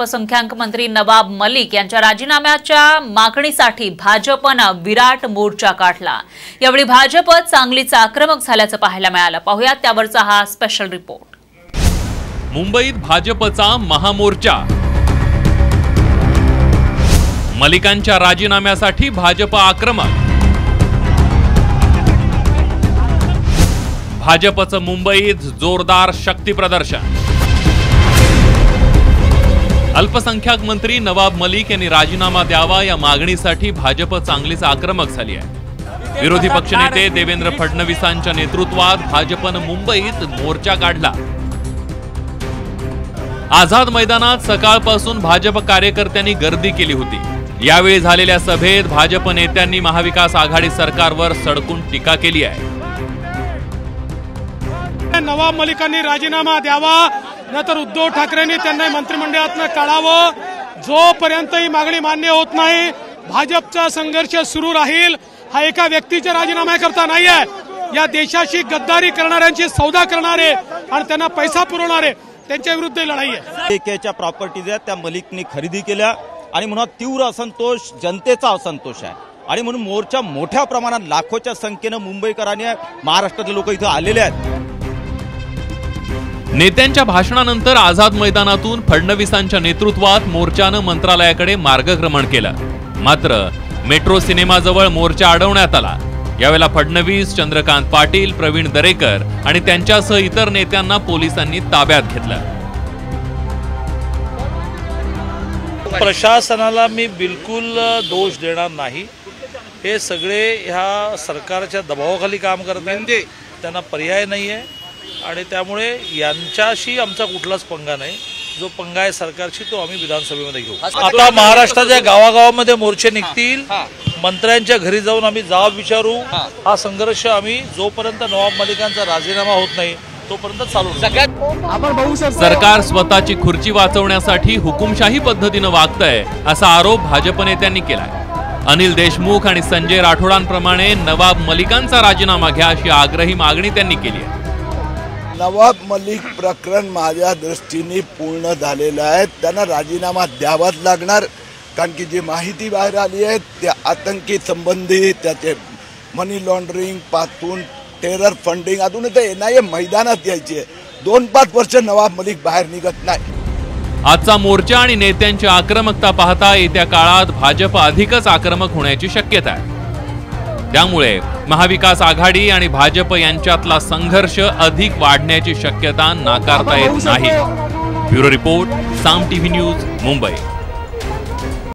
अल्पसंख्याक मंत्री नवाब मलिक यांच्या राजीनाम्याच्या मागणीसाठी भाजपनं विराट मोर्चा काढला। यावेळी भाजप चांगलीच आक्रमक झाल्याचं पाहायला मिळालं। पाहूयात त्यावरचा हा स्पेशल रिपोर्ट। मुंबईत भाजपचा महामोर्चा। मलिकांच्या राजीनाम्यासाठी भाजप आक्रमक। भाजपचं मुंबईत जोरदार शक्ती प्रदर्शन। अल्पसंख्याक मंत्री नवाब मलिक यांनी राजीनामा द्यावा या मागणीसाठी भाजप चांगलीच आक्रमक झाली आहे। विरोधी पक्षनेते देवेंद्र फडणवीसांच्या नेतृत्वात भाजपनं मुंबईत मोर्चा काढला। आजाद मैदानात सकाळपासून भाजप कार्यकर्त्यांनी गर्दी केली होती। यावेळी झालेल्या सभेत भाजप नेत्यांनी महाविकास आघाड़ी सरकारवर सडकून टीका केली आहे। नवाब मलिकांनी राजीनामा द्यावा, नंतर उद्धव ठाकरेंनी त्यांना मंत्रिमंडळातून काढावं। जोपर्यंत ही मागणी मान्य होत नाही भाजपचा संघर्ष सुरू राहील। हा एका व्यक्तीचा राजीनामा करता नाही आहे, या देशाशी गद्दारी करणाऱ्यांची सौदा करणारे आणि त्यांना पैसा पुरवणारे त्यांच्या विरुद्ध लढाई आहे। एकेच्या प्रॉपर्टीज त्या मलिकने खरेदी केल्या आणि म्हणून तीव्र असंतोष, जनतेचा असंतोष आहे आणि म्हणून मोर्चा मोठ्या प्रमाणात लाखोच्या संख्येने मुंबईकरांनी महाराष्ट्रातील लोक इथे आलेले आहेत। नेत्यांच्या भाषणानंतर आझाद मैदानातून फडणवीसांच्या नेतृत्वात मोर्चानं मंत्रालयाकडे मार्गक्रमण केलं। मात्र मेट्रो सिनेमाजवळ मोर्चा अडवण्यात आला। यावेळेला फडणवीस, चंद्रकांत पाटील, प्रवीण दरेकर आणि त्यांच्यासह इतर नेत्यांना पोलिसांनी ताब्यात घेतलं। प्रशासनाला मी बिलकुल दोष देणार नाही, हे सगळे ह्या सरकारच्या दबावाखाली काम करतात, त्यांना पर्याय नाही आहे आणि त्यामुळे यांच्याशी आमचा कुठलाच पंगा नाही। जो पंगा आहे सरकारशी तो आम्ही विधानसभेमध्ये घेऊ। आता महाराष्ट्राच्या गावागावामध्ये मोर्चे निघतील, मंत्र्यांच्या घरी जाऊन आम्ही जबाब विचारू। हा संघर्ष आम्ही जोपर्यंत नवाब मलिकांचा राजीनामा होत नाही तोपर्यंत चालू। सरकार स्वतःची खुर्ची वाचवण्यासाठी हुकुमशाही पद्धतीने वागतंय असा आरोप भाजप नेत्यांनी केलाय। अनिल देशमुख आणि संजय राठोडांप्रमाणे नवाब मलिकांचा राजीनामा घ्या अशी आग्रही मागणी त्यांनी केली आहे। नवाब मलिक प्रकरण माझ्या दृष्टीने पूर्ण झालेलं आहे, त्यांना राजीनामा द्यावाच लागणार। कारण की जी माहिती बाहेर आली आहे त्या आतंकी संबंधी, त्याचे मनी लॉन्ड्रिंग पासून टेरर फंडिंग अजून ते NIA मैदानात यायची आहे। 2-5 वर्ष नवाब मलिक बाहेर निघत नाही। आजचा मोर्चा आणि नेत्यांची आक्रमकता पाहता येत्या काळात भाजप अधिकच आक्रमक होण्याची शक्यता आहे। त्यामुळे महाविकास आघाड़ी आणि भाजप यांच्यातला संघर्ष अधिक वाढण्याची शक्यता नाकारता येत नाही। Bureau report, Saam TV news, Mumbai.